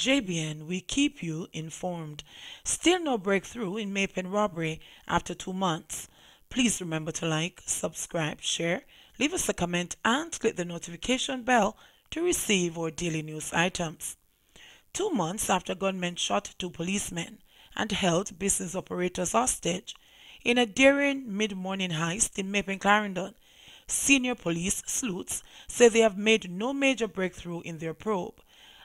JBN, we keep you informed. Still no breakthrough in May Pen robbery after 2 months. Please remember to like, subscribe, share, leave us a comment, and click the notification bell to receive our daily news items. 2 months after gunmen shot 2 policemen and held business operators hostage in a daring mid-morning heist in May Pen, Clarendon, senior police sleuths say they have made no major breakthrough in their probe.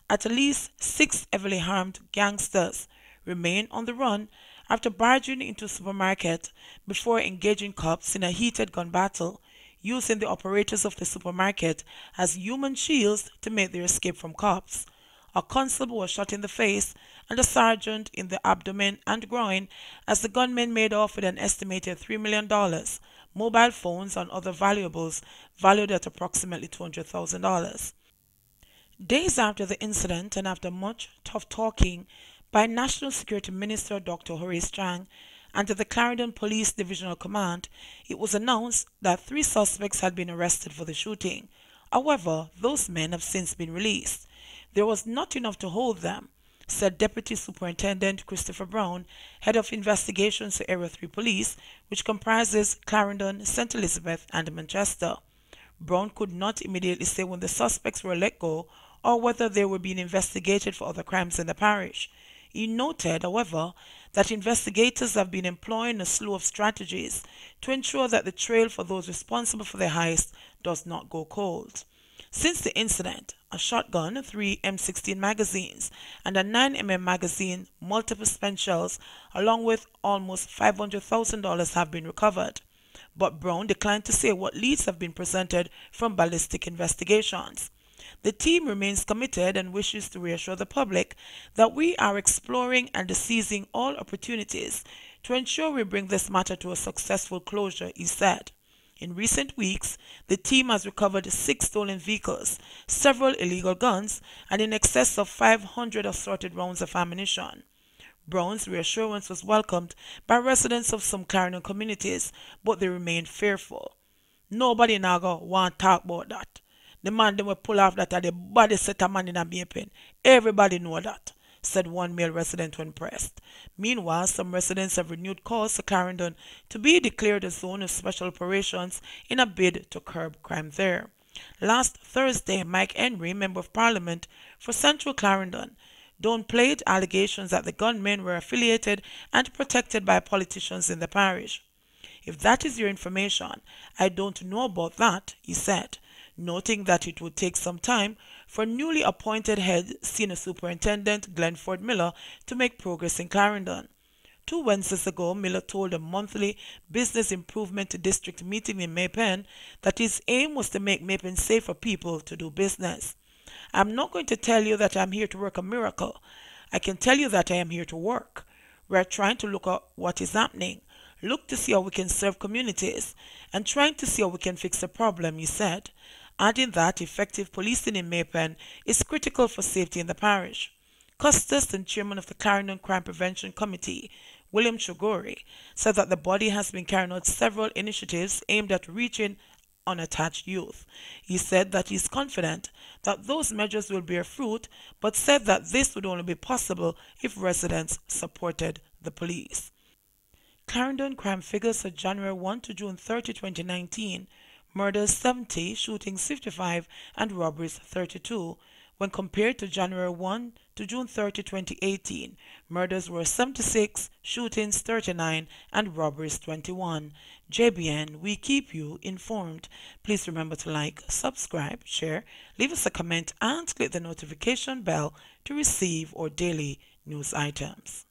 At least 6 heavily armed gangsters remain on the run after barging into a supermarket before engaging cops in a heated gun battle, using the operators of the supermarket as human shields to make their escape from cops. A constable was shot in the face and a sergeant in the abdomen and groin as the gunmen made off with an estimated $3 million, mobile phones and other valuables valued at approximately $200,000. Days after the incident and after much tough talking by National Security Minister Dr. Horace Chang and the Clarendon Police Divisional Command, it was announced that 3 suspects had been arrested for the shooting. However, those men have since been released. There was not enough to hold them, said Deputy Superintendent Christopher Brown, head of investigations to Area 3 Police, which comprises Clarendon, St. Elizabeth, and Manchester. Brown could not immediately say when the suspects were let go or whether they were being investigated for other crimes in the parish. He noted, however, that investigators have been employing a slew of strategies to ensure that the trail for those responsible for the heist does not go cold. Since the incident, a shotgun, 3 M16 magazines, and a 9mm magazine, multiple spent shells, along with almost $500,000 have been recovered. But Brown declined to say what leads have been presented from ballistic investigations. The team remains committed and wishes to reassure the public that we are exploring and seizing all opportunities to ensure we bring this matter to a successful closure, he said. In recent weeks, the team has recovered 6 stolen vehicles, several illegal guns, and in excess of 500 assorted rounds of ammunition. Brown's reassurance was welcomed by residents of some Clarendon communities, but they remained fearful. Nobody in Aga want to talk about that. The man them will pull off that at the body set a man in a May Pen. Everybody know that, said one male resident when pressed. Meanwhile, some residents have renewed calls to Clarendon to be declared a zone of special operations in a bid to curb crime there. Last Thursday, Mike Henry, Member of Parliament for Central Clarendon, downplayed allegations that the gunmen were affiliated and protected by politicians in the parish. "If that is your information, I don't know about that," he said, noting that it would take some time for newly appointed head Senior Superintendent Glenford Miller to make progress in Clarendon. 2 Wednesdays ago, Miller told a monthly Business Improvement District meeting in May Pen that his aim was to make May Pen safe for people to do business. "I'm not going to tell you that I'm here to work a miracle. I can tell you that I am here to work. We're trying to look at what is happening, look to see how we can serve communities, and trying to see how we can fix the problem," he said, adding that effective policing in May Pen is critical for safety in the parish. Custis and chairman of the Clarendon Crime Prevention Committee, William Chagori, said that the body has been carrying out several initiatives aimed at reaching unattached youth. He said that he is confident that those measures will bear fruit, but said that this would only be possible if residents supported the police. Clarendon crime figures for January 1 to June 30, 2019. Murders 70, shootings 55, and robberies 32. When compared to January 1 to June 30, 2018, murders were 76, shootings 39, and robberies 21. JBN, we keep you informed. Please remember to like, subscribe, share, leave us a comment, and click the notification bell to receive our daily news items.